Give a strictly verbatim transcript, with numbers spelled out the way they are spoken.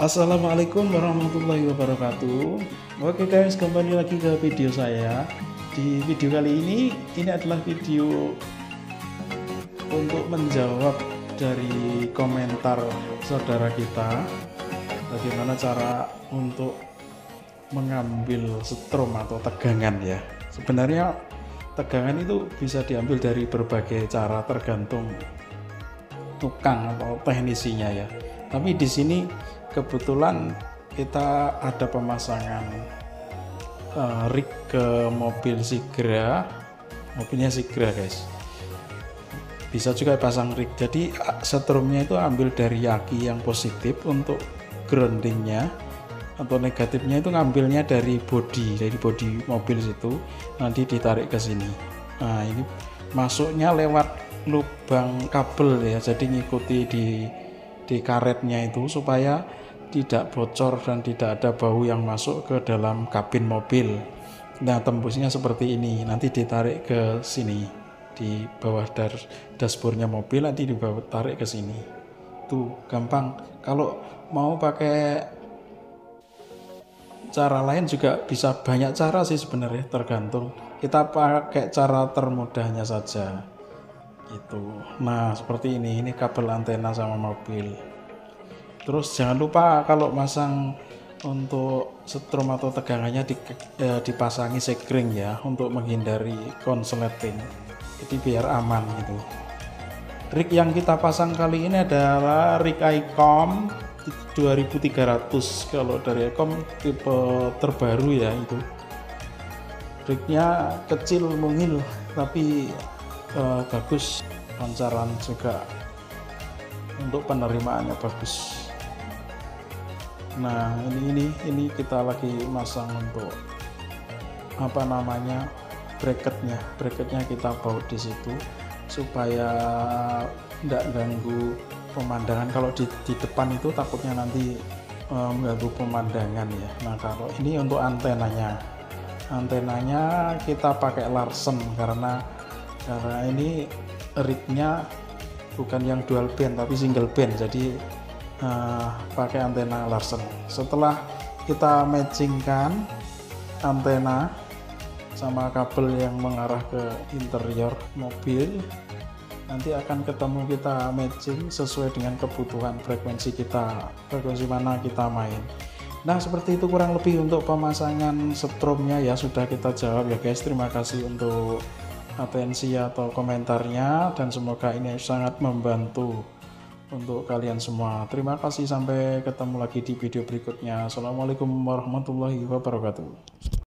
Assalamualaikum warahmatullahi wabarakatuh. Oke guys, kembali lagi ke video saya. Di video kali ini, ini adalah video untuk menjawab dari komentar saudara kita, bagaimana cara untuk mengambil strom atau tegangan ya. Sebenarnya tegangan itu bisa diambil dari berbagai cara tergantung tukang atau teknisinya ya. Tapi di sini kebetulan kita ada pemasangan uh, rig ke mobil Sigra, mobilnya Sigra guys. Bisa juga pasang rig. Jadi setrumnya itu ambil dari yaki yang positif untuk groundingnya, atau negatifnya itu ngambilnya dari body, dari body mobil situ nanti ditarik ke sini. Nah ini masuknya lewat lubang kabel ya. Jadi ngikuti di di karetnya itu supaya tidak bocor dan tidak ada bau yang masuk ke dalam kabin mobil. Nah tembusnya seperti ini, nanti ditarik ke sini di bawah dar dashboardnya mobil, nanti dibawa tarik ke sini. Tuh gampang. Kalau mau pakai cara lain juga bisa, banyak cara sih sebenarnya, tergantung kita pakai cara termudahnya saja. Itu, nah seperti ini, ini kabel antena sama mobil. Terus jangan lupa kalau masang untuk setrum atau tegangannya di, eh, dipasangi sekring ya, untuk menghindari konsleting, jadi biar aman gitu. Rig yang kita pasang kali ini adalah rig Icom dua ribu tiga ratus, kalau dari Icom tipe terbaru ya. Itu rignya kecil mungil tapi Uh, bagus, lancaran juga, untuk penerimaannya bagus. Nah ini ini ini kita lagi masang untuk apa namanya bracketnya bracketnya kita baut di situ supaya tidak ganggu pemandangan. Kalau di, di depan itu takutnya nanti uh, mengganggu pemandangan ya. Nah kalau ini untuk antenanya antenanya kita pakai Larsen, karena Karena ini rignya bukan yang dual band tapi single band, jadi uh, pakai antena Larsen. Setelah kita matchingkan antena sama kabel yang mengarah ke interior mobil, nanti akan ketemu kita matching sesuai dengan kebutuhan frekuensi kita, frekuensi mana kita main. Nah seperti itu kurang lebih untuk pemasangan setrumnya ya, sudah kita jawab ya guys. Terima kasih untuk atensi atau komentarnya, dan semoga ini sangat membantu untuk kalian semua. Terima kasih, sampai ketemu lagi di video berikutnya. Assalamualaikum warahmatullahi wabarakatuh.